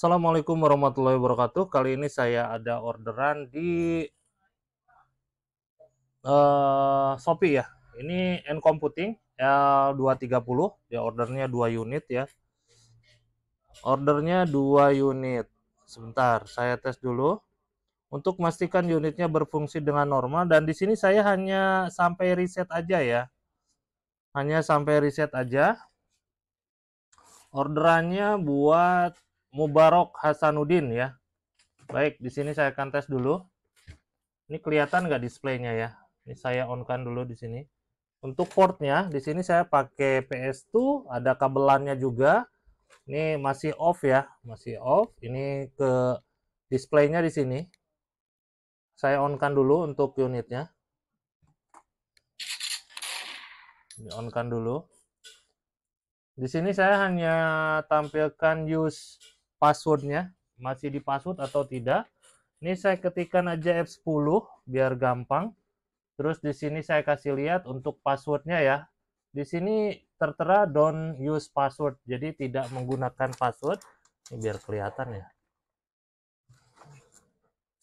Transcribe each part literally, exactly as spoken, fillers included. Assalamualaikum warahmatullahi wabarakatuh. Kali ini saya ada orderan di uh, Shopee ya. Ini N Computing L dua tiga puluh ya, ordernya dua unit ya. Ordernya dua unit. Sebentar, saya tes dulu untuk memastikan unitnya berfungsi dengan normal, dan di sini saya hanya sampai reset aja ya. Hanya sampai reset aja. Orderannya buat Almibarok Hasanuddin ya. Baik, di sini saya akan tes dulu. Ini kelihatan nggak displaynya ya? Ini saya on-kan dulu di sini. Untuk portnya, di sini saya pakai P S dua, ada kabelannya juga. Ini masih off ya, masih off. Ini ke displaynya di sini. Saya on-kan dulu untuk unitnya. Ini on-kan dulu. Di sini saya hanya tampilkan use passwordnya, masih di password atau tidak. Ini saya ketikkan aja F sepuluh biar gampang. Terus di sini saya kasih lihat untuk passwordnya ya. Di sini tertera don't use password, jadi tidak menggunakan password. Ini biar kelihatan ya.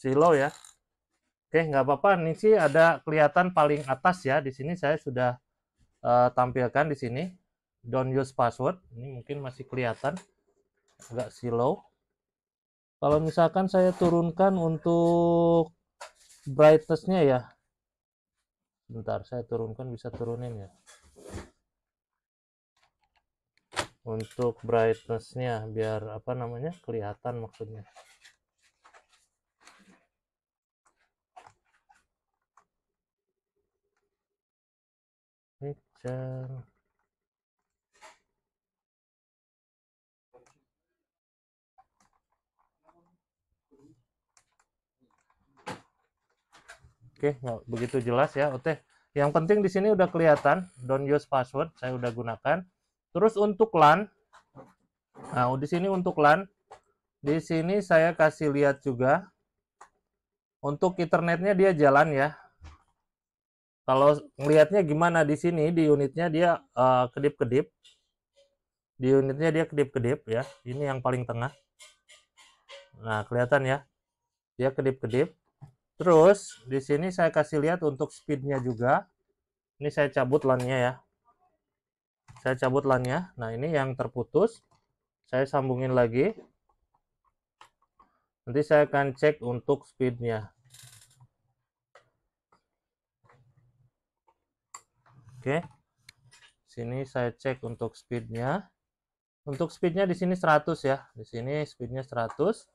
Silo ya. Oke, nggak apa-apa. Ini sih ada kelihatan paling atas ya. Di sini saya sudah uh, tampilkan di sini. Don't use password. Ini mungkin masih kelihatan agak silau. Kalau misalkan saya turunkan untuk brightness-nya ya. Bentar, saya turunkan, bisa turunin ya. Untuk brightness-nya biar apa namanya? Kelihatan maksudnya. Picture Oke, nggak begitu jelas ya. Oke, yang penting di sini udah kelihatan don't use password, saya udah gunakan. Terus untuk LAN, nah di sini untuk LAN, di sini saya kasih lihat juga untuk Ethernetnya dia jalan ya. Kalau ngelihatnya gimana di sini di unitnya dia uh, kedip-kedip, di unitnya dia kedip-kedip ya. Ini yang paling tengah. Nah kelihatan ya, dia kedip-kedip. Terus di sini saya kasih lihat untuk speednya juga. Ini saya cabut LAN-nya ya. Saya cabut LAN-nya. Nah ini yang terputus. Saya sambungin lagi. Nanti saya akan cek untuk speednya. Oke. Sini saya cek untuk speednya. Untuk speednya di sini seratus ya. Di sini speednya seratus.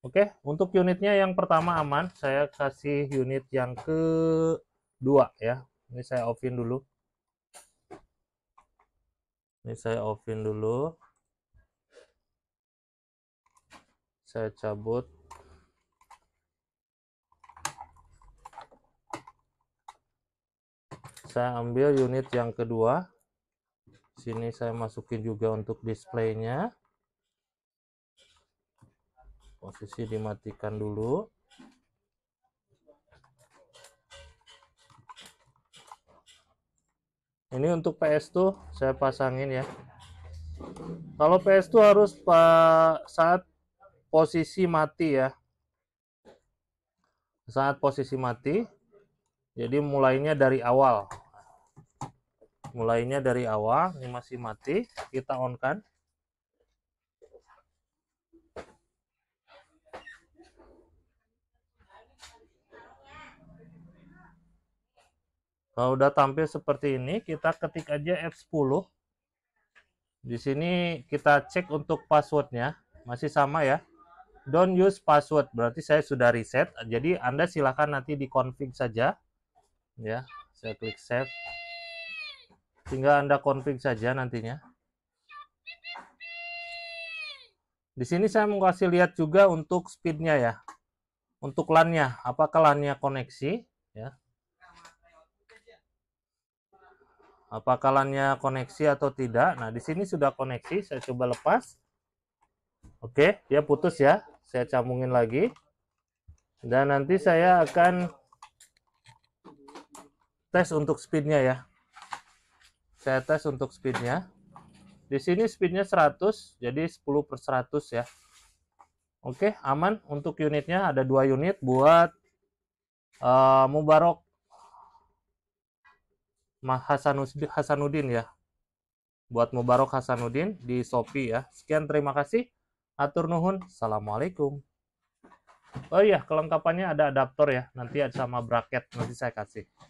Oke, untuk unitnya yang pertama aman, saya kasih unit yang kedua ya. Ini saya offin dulu. Ini saya offin dulu. Saya cabut. Saya ambil unit yang kedua. Sini saya masukin juga untuk displaynya. Posisi dimatikan dulu. Ini untuk P S dua saya pasangin ya. Kalau P S dua harus saat posisi mati ya. Saat posisi mati. Jadi mulainya dari awal. Mulainya dari awal. Ini masih mati. Kita on-kan. Kalau udah tampil seperti ini, kita ketik aja F sepuluh. Di sini kita cek untuk passwordnya, masih sama ya. Don't use password, berarti saya sudah reset. Jadi Anda silahkan nanti dikonfig saja. Ya, saya klik save. Tinggal Anda konfig saja nantinya. Di sini saya mau kasih lihat juga untuk speednya ya, untuk LAN-nya, apakah LAN-nya koneksi ya. Apakah LAN-nya koneksi atau tidak? Nah, di sini sudah koneksi. Saya coba lepas. Oke, dia putus ya. Saya cambungin lagi. Dan nanti saya akan tes untuk speednya ya. Saya tes untuk speednya. Di sini speednya seratus, jadi sepuluh per seratus ya. Oke, aman untuk unitnya, ada dua unit buat uh, Almibarok Hasanuddin ya. Buat Almibarok Hasanuddin di Shopee ya. Sekian, terima kasih. Atur nuhun. Assalamualaikum. Oh iya, kelengkapannya ada adaptor ya. Nanti ada sama bracket, nanti saya kasih.